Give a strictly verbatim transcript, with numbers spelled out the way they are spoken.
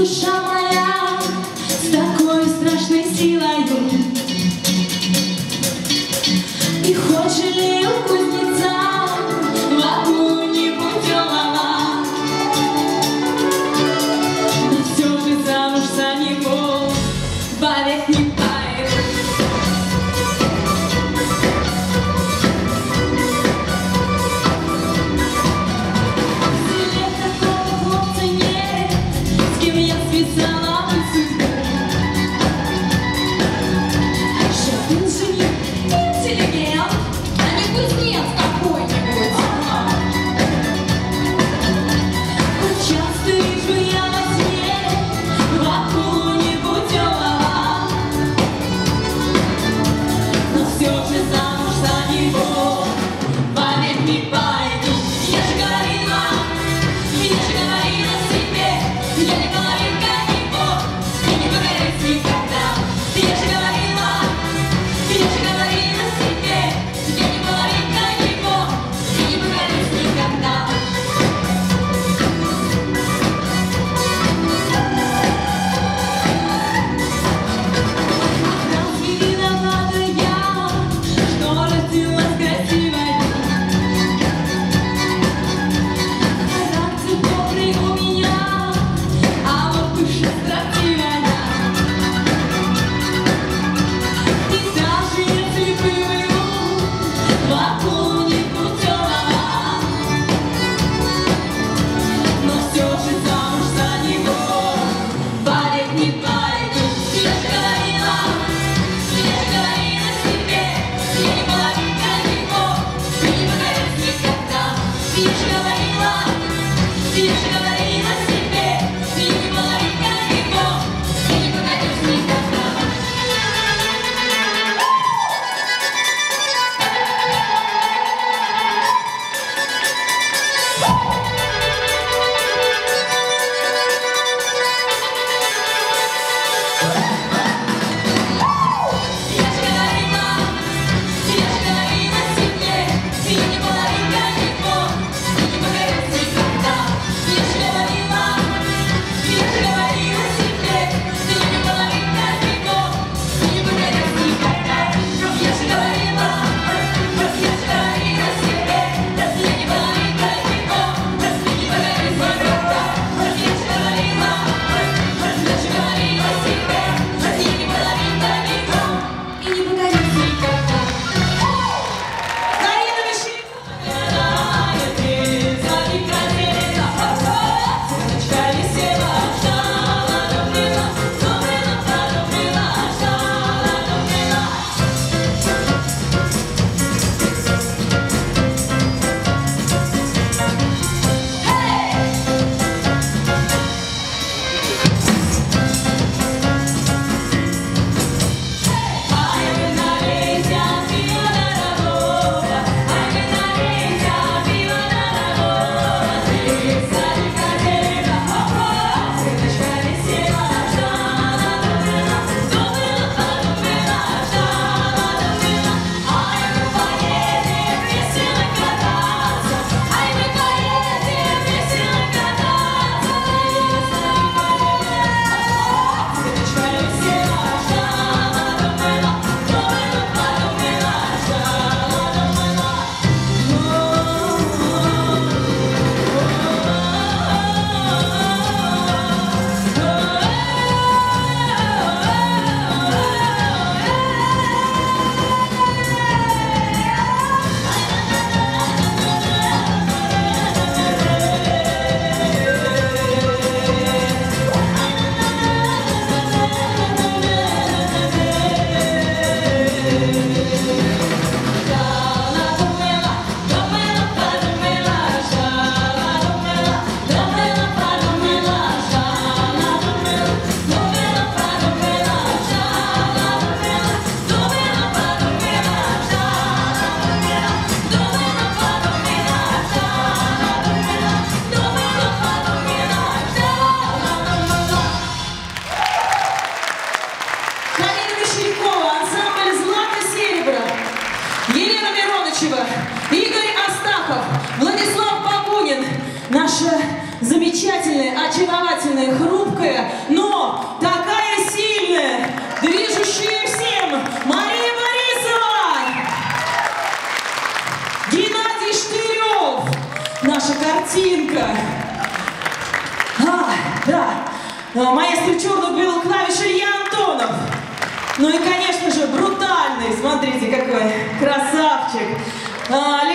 душа моя с такой страшной силой. И хочешь ли у кузнеца лапу непутевого, но все же замуж за него бавить не пает. Если такого хлопца нет, с кем я связала бы судьбу. Чтоб инженер, интеллигент, а не кузнец какой-нибудь. Хоть часто вижу я во сне лапу непутевого, но все же замуж за него поверь не пойду. Я же говорила, я же говорила себе, я не половинка его, я не погорюсь никогда. Я же говорила, я же говорила себе, я не половинка его, я не погорюсь никогда. Разве виновата я, что родилась красивой? Характер добрый у меня, а вот душа строптивая. И даже если выберу лапу непутевого, но все же замуж за него поверь не пойду. Я же говорила, я же говорила себе, я не половинка его, я не погорюсь никогда. Я же говорила, я же говорила себе, я не половинка его, я не погорюсь никогда. Я же говорила, я же говорила себе, я не половинка его, я не погорюсь никогда. Я же говорила, замечательная, очаровательная, хрупкая, но такая сильная, движущая всем Мария Борисова! Геннадий Штырев! Наша картинка! А, да, маэстро черных белых клавиш Илья Антонов! Ну и, конечно же, брутальный, смотрите, какой красавчик!